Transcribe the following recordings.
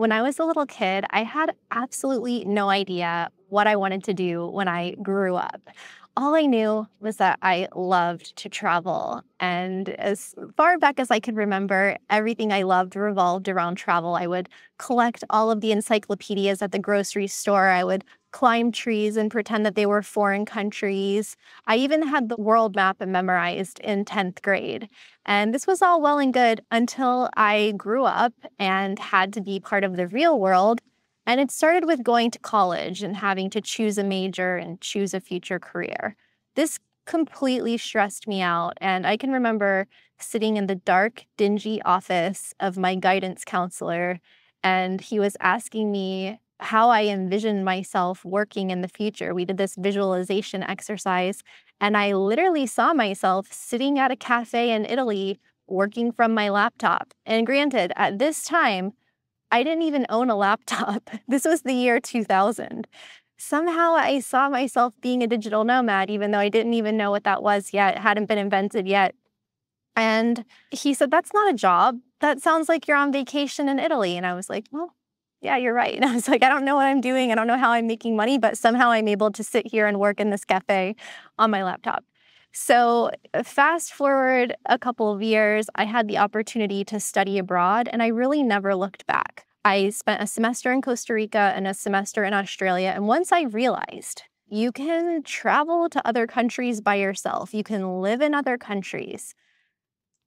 When I was a little kid, I had absolutely no idea what I wanted to do when I grew up. All I knew was that I loved to travel. And as far back as I could remember, everything I loved revolved around travel. I would collect all of the encyclopedias at the grocery store. I would climb trees and pretend that they were foreign countries. I even had the world map memorized in 10th grade. And this was all well and good until I grew up and had to be part of the real world. And it started with going to college and having to choose a major and choose a future career. This completely stressed me out. And I can remember sitting in the dark, dingy office of my guidance counselor, and he was asking me how I envisioned myself working in the future. We did this visualization exercise, and I literally saw myself sitting at a cafe in Italy working from my laptop. And granted, at this time, I didn't even own a laptop. This was the year 2000. Somehow I saw myself being a digital nomad, even though I didn't even know what that was yet. It hadn't been invented yet. And he said, "That's not a job. That sounds like you're on vacation in Italy." And I was like, "Well, yeah, you're right." And I was like, "I don't know what I'm doing. I don't know how I'm making money, but somehow I'm able to sit here and work in this cafe on my laptop." So fast forward a couple of years, I had the opportunity to study abroad, and I really never looked back. I spent a semester in Costa Rica and a semester in Australia. And once I realized you can travel to other countries by yourself, you can live in other countries,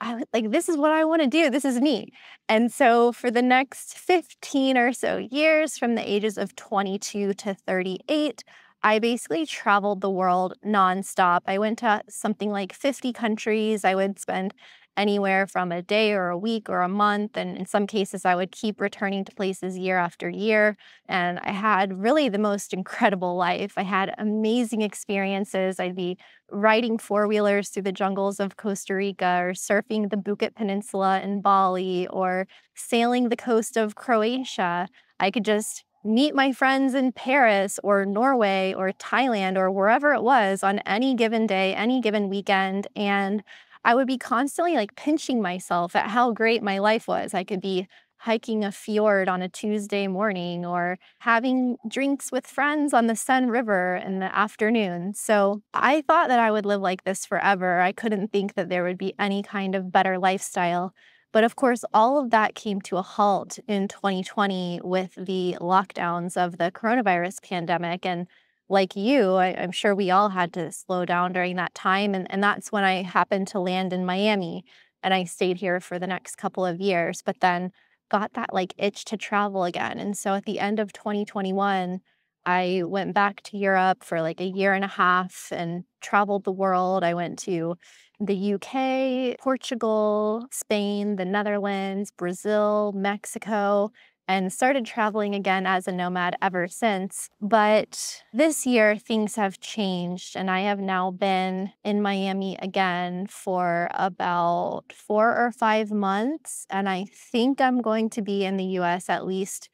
I was like, this is what I want to do. This is me. And so for the next 15 or so years, from the ages of 22 to 38, I basically traveled the world nonstop. I went to something like 50 countries. I would spend anywhere from a day or a week or a month. And in some cases, I would keep returning to places year after year. And I had really the most incredible life. I had amazing experiences. I'd be riding four-wheelers through the jungles of Costa Rica, or surfing the Bukit Peninsula in Bali, or sailing the coast of Croatia. I could just meet my friends in Paris or Norway or Thailand or wherever it was on any given day, any given weekend. And I would be constantly like pinching myself at how great my life was. I could be hiking a fjord on a Tuesday morning, or having drinks with friends on the Seine River in the afternoon. So I thought that I would live like this forever. I couldn't think that there would be any kind of better lifestyle. But of course, all of that came to a halt in 2020 with the lockdowns of the coronavirus pandemic. And like you, I'm sure we all had to slow down during that time. And that's when I happened to land in Miami. And I stayed here for the next couple of years, but then got that like itch to travel again. And so at the end of 2021, I went back to Europe for like a year and a half and traveled the world. I went to the UK, Portugal, Spain, the Netherlands, Brazil, Mexico, and started traveling again as a nomad ever since. But this year, things have changed, and I have now been in Miami again for about 4 or 5 months, and I think I'm going to be in the US at least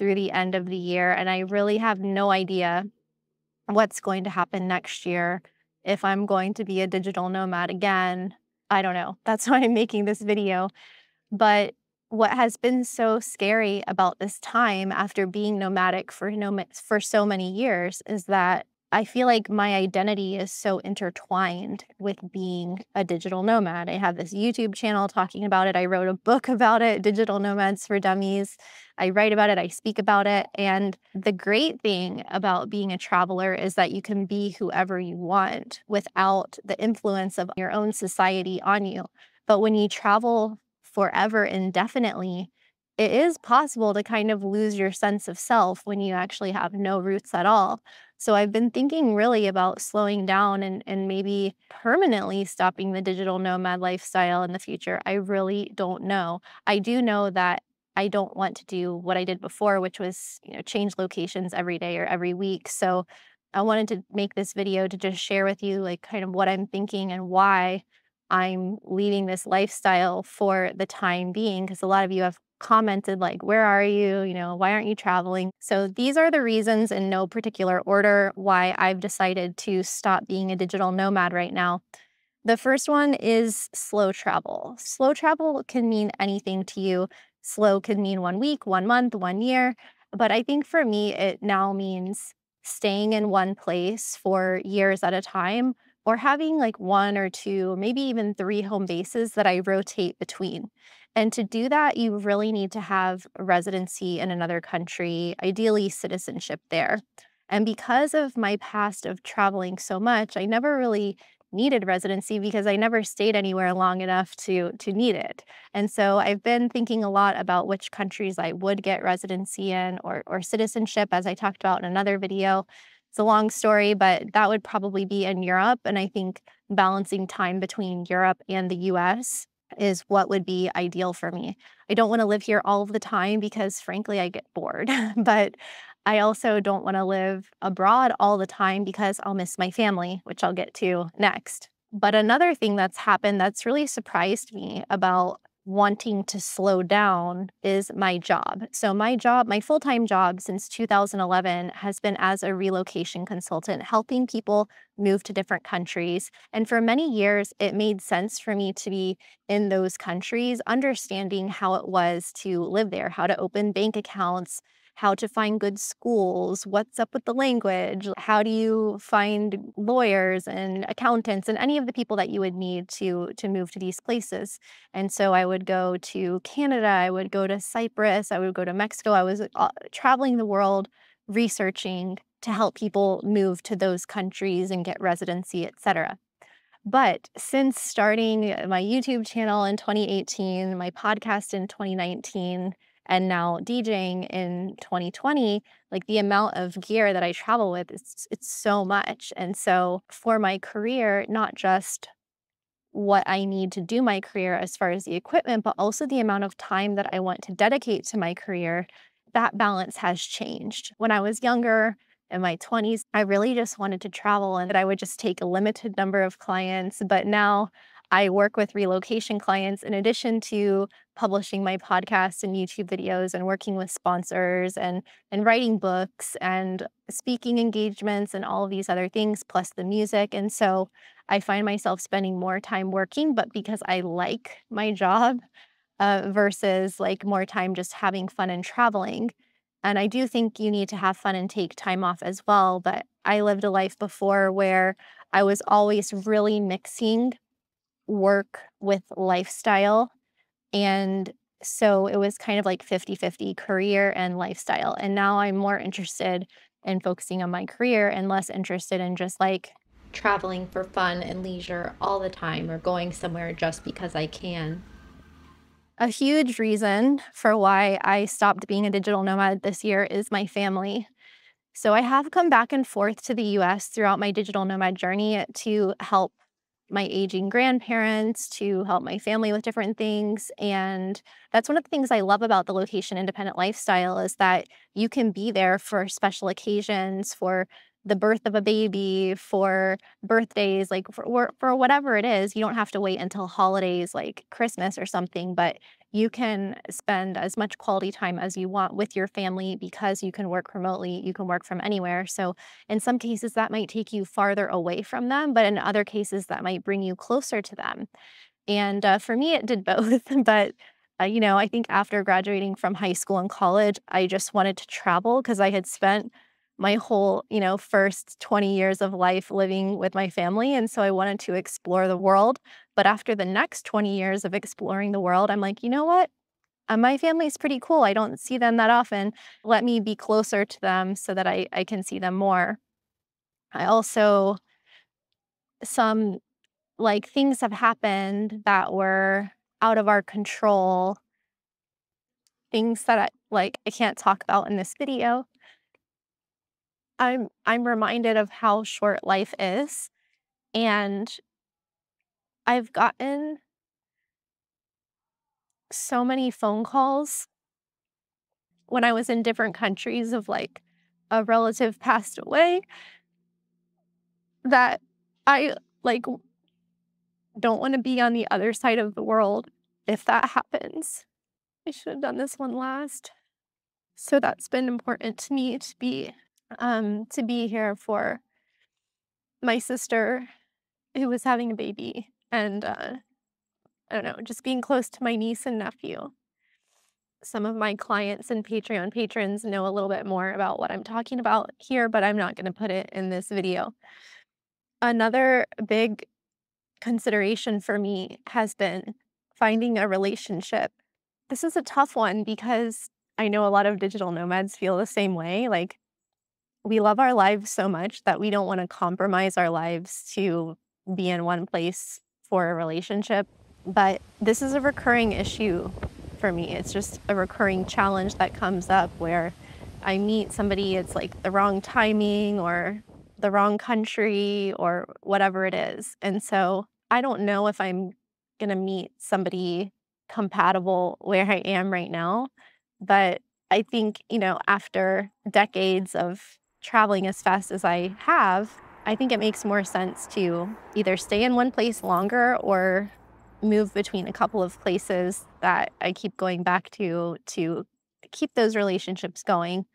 through the end of the year, and I really have no idea what's going to happen next year. If I'm going to be a digital nomad again, I don't know. That's why I'm making this video. But what has been so scary about this time after being nomadic for so many years is that I feel like my identity is so intertwined with being a digital nomad. I have this YouTube channel talking about it. I wrote a book about it, Digital Nomads for Dummies. I write about it. I speak about it. And the great thing about being a traveler is that you can be whoever you want without the influence of your own society on you. But when you travel forever indefinitely, it is possible to kind of lose your sense of self when you actually have no roots at all. So I've been thinking really about slowing down and maybe permanently stopping the digital nomad lifestyle in the future. I really don't know. I do know that I don't want to do what I did before, which was, change locations every day or every week. So I wanted to make this video to just share with you like kind of what I'm thinking and why I'm leaving this lifestyle for the time being, because a lot of you have commented like, where are you? Why aren't you traveling? So these are the reasons in no particular order why I've decided to stop being a digital nomad right now. The first one is slow travel. Slow travel can mean anything to you. slow can mean 1 week, 1 month, 1 year. But I think for me, it now means staying in one place for years at a time, or having like 1 or 2, maybe even 3 home bases that I rotate between. And to do that, you really need to have residency in another country, ideally citizenship there. And because of my past of traveling so much, I never really needed residency because I never stayed anywhere long enough to need it. And so I've been thinking a lot about which countries I would get residency in or citizenship, as I talked about in another video. It's a long story, but that would probably be in Europe. And I think balancing time between Europe and the US is what would be ideal for me. I don't want to live here all of the time because, frankly, I get bored. But I also don't want to live abroad all the time because I'll miss my family, which I'll get to next. But another thing that's happened that's really surprised me about wanting to slow down is my job. So my full-time job since 2011 has been as a relocation consultant, helping people move to different countries. And for many years, it made sense for me to be in those countries, understanding how it was to live there, how to open bank accounts, how to find good schools, what's up with the language, how do you find lawyers and accountants and any of the people that you would need to move to these places. And so I would go to Canada, I would go to Cyprus, I would go to Mexico. I was traveling the world researching to help people move to those countries and get residency, etc. But since starting my YouTube channel in 2018, my podcast in 2019, and now DJing in 2020, like the amount of gear that I travel with, it's so much. And so for my career, not just what I need to do my career as far as the equipment, but also the amount of time that I want to dedicate to my career, that balance has changed. When I was younger, in my 20s, I really just wanted to travel and I would just take a limited number of clients. But now I work with relocation clients in addition to publishing my podcasts and YouTube videos and working with sponsors and writing books and speaking engagements and all of these other things, plus the music. And so I find myself spending more time working, but because I like my job versus like more time just having fun and traveling. And I do think you need to have fun and take time off as well. But I lived a life before where I was always really mixing work with lifestyle. And so it was kind of like 50-50 career and lifestyle. And now I'm more interested in focusing on my career and less interested in just like traveling for fun and leisure all the time or going somewhere just because I can. A huge reason for why I stopped being a digital nomad this year is my family. So I have come back and forth to the US throughout my digital nomad journey to help my aging grandparents, to help my family with different things. And that's one of the things I love about the location independent lifestyle is that you can be there for special occasions, for the birth of a baby, for birthdays, like for whatever it is. You don't have to wait until holidays like Christmas or something, but you can spend as much quality time as you want with your family because you can work remotely, you can work from anywhere. So in some cases that might take you farther away from them, but in other cases that might bring you closer to them. And for me, it did both. But, you know, I think after graduating from high school and college, I just wanted to travel because I had spent my whole, you know, first 20 years of life living with my family. And so I wanted to explore the world. But after the next 20 years of exploring the world, I'm like, you know what? My family is pretty cool. I don't see them that often. Let me be closer to them so that I can see them more. I also, some like things have happened that were out of our control. Things that I can't talk about in this video. I'm reminded of how short life is, and I've gotten so many phone calls when I was in different countries of like a relative passed away that I like don't want to be on the other side of the world if that happens. I should have done this one last. So that's been important to me to be here for my sister who was having a baby, and I don't know, just being close to my niece and nephew. some of my clients and Patreon patrons know a little bit more about what I'm talking about here, but I'm not going to put it in this video. Another big consideration for me has been finding a relationship. This is a tough one because I know a lot of digital nomads feel the same way. Like, we love our lives so much that we don't want to compromise our lives to be in one place for a relationship. But this is a recurring issue for me. It's just a recurring challenge that comes up where I meet somebody, it's like the wrong timing or the wrong country or whatever it is. And so I don't know if I'm going to meet somebody compatible where I am right now. But I think, you know, after decades of traveling as fast as I have, I think it makes more sense to either stay in one place longer or move between a couple of places that I keep going back to keep those relationships going.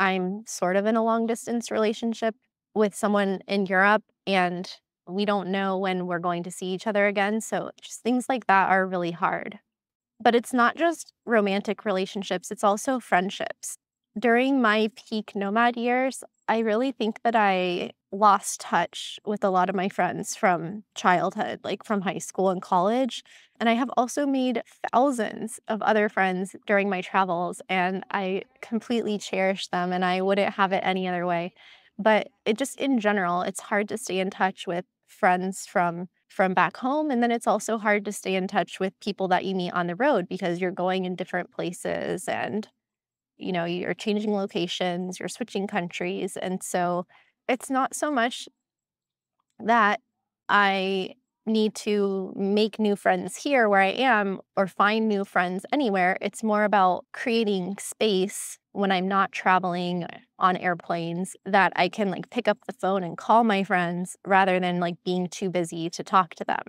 I'm sort of in a long distance relationship with someone in Europe, and we don't know when we're going to see each other again. So just things like that are really hard. But it's not just romantic relationships, it's also friendships. During my peak nomad years, I really think that I lost touch with a lot of my friends from childhood, like from high school and college. And I have also made thousands of other friends during my travels, and I completely cherish them, and I wouldn't have it any other way. But it just, in general, it's hard to stay in touch with friends from back home. And then it's also hard to stay in touch with people that you meet on the road because you're going in different places and, you know, you're changing locations, you're switching countries. And so it's not so much that I need to make new friends here where I am or find new friends anywhere. It's more about creating space when I'm not traveling on airplanes that I can like pick up the phone and call my friends rather than like being too busy to talk to them.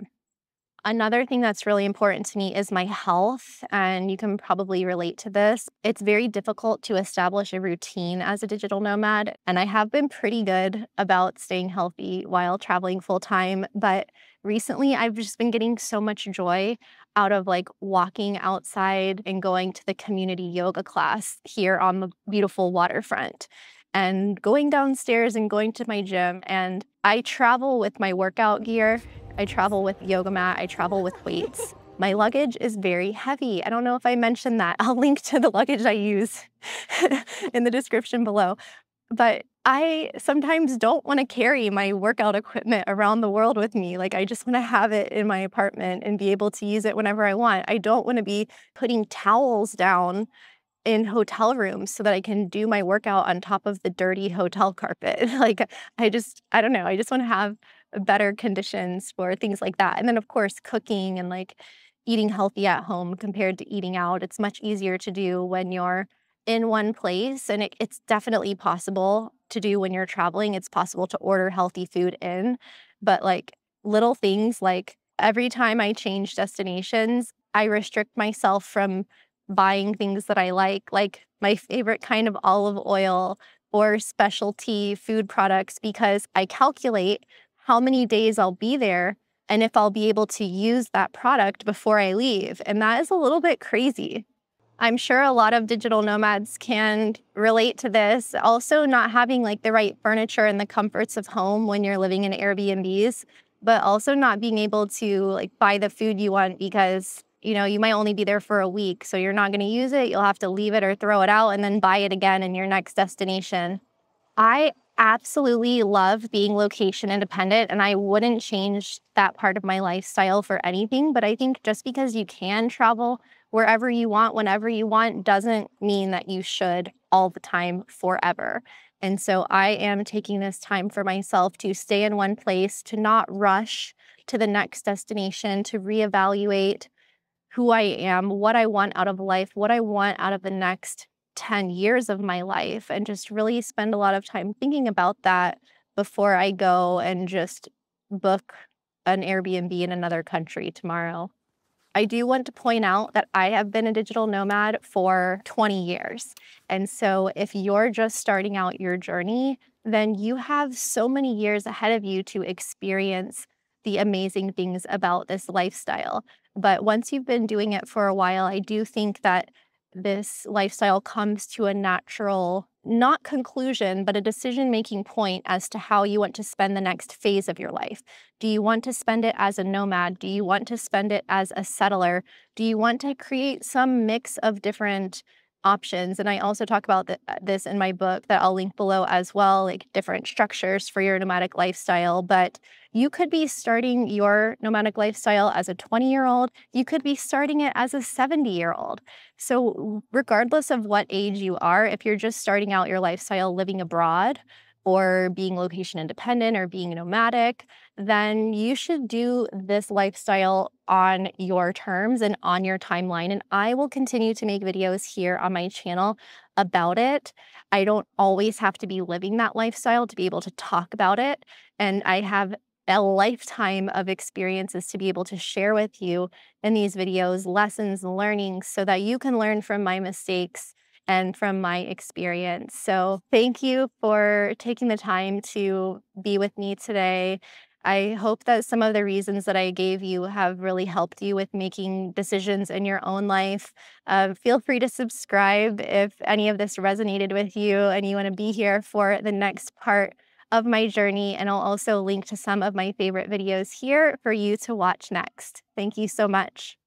Another thing that's really important to me is my health, and you can probably relate to this. It's very difficult to establish a routine as a digital nomad, and I have been pretty good about staying healthy while traveling full-time, but recently I've just been getting so much joy out of like walking outside and going to the community yoga class here on the beautiful waterfront and going downstairs and going to my gym. And I travel with my workout gear. I travel with yoga mat, I travel with weights. My luggage is very heavy. I don't know if I mentioned that. I'll link to the luggage I use in the description below. But I sometimes don't want to carry my workout equipment around the world with me. Like, I just want to have it in my apartment and be able to use it whenever I want. I don't want to be putting towels down in hotel rooms so that I can do my workout on top of the dirty hotel carpet. Like, I don't know. I just want to have better conditions for things like that. And then, of course, cooking and like eating healthy at home compared to eating out. It's much easier to do when you're in one place, and it's definitely possible to do when you're traveling. It's possible to order healthy food in, but like little things like every time I change destinations, I restrict myself from buying things that I like my favorite kind of olive oil or specialty food products, because I calculate how many days I'll be there and if I'll be able to use that product before I leave. And that is a little bit crazy. I'm sure a lot of digital nomads can relate to this. Also, not having like the right furniture and the comforts of home when you're living in Airbnbs, but also not being able to like buy the food you want because, you know, you might only be there for a week, so you're not going to use it. You'll have to leave it or throw it out and then buy it again in your next destination. I absolutely love being location independent, and I wouldn't change that part of my lifestyle for anything. But I think just because you can travel wherever you want, whenever you want, doesn't mean that you should all the time forever. And so I am taking this time for myself to stay in one place, to not rush to the next destination, to reevaluate who I am, what I want out of life, what I want out of the next 10 years of my life, and just really spend a lot of time thinking about that before I go and just book an Airbnb in another country tomorrow. I do want to point out that I have been a digital nomad for 20 years. And so if you're just starting out your journey, then you have so many years ahead of you to experience the amazing things about this lifestyle. But once you've been doing it for a while, I do think that this lifestyle comes to a natural, not conclusion, but a decision-making point as to how you want to spend the next phase of your life. Do you want to spend it as a nomad? Do you want to spend it as a settler? Do you want to create some mix of different options? And I also talk about this in my book that I'll link below as well, like different structures for your nomadic lifestyle. But you could be starting your nomadic lifestyle as a 20-year-old. You could be starting it as a 70-year-old. So regardless of what age you are, if you're just starting out your lifestyle living abroad or being location independent or being nomadic, then you should do this lifestyle on your terms and on your timeline. And I will continue to make videos here on my channel about it. I don't always have to be living that lifestyle to be able to talk about it. And I have a lifetime of experiences to be able to share with you in these videos, lessons, learnings, so that you can learn from my mistakes and from my experience. So thank you for taking the time to be with me today. I hope that some of the reasons that I gave you have really helped you with making decisions in your own life. Feel free to subscribe if any of this resonated with you and you want to be here for the next part of my journey. And I'll also link to some of my favorite videos here for you to watch next. Thank you so much.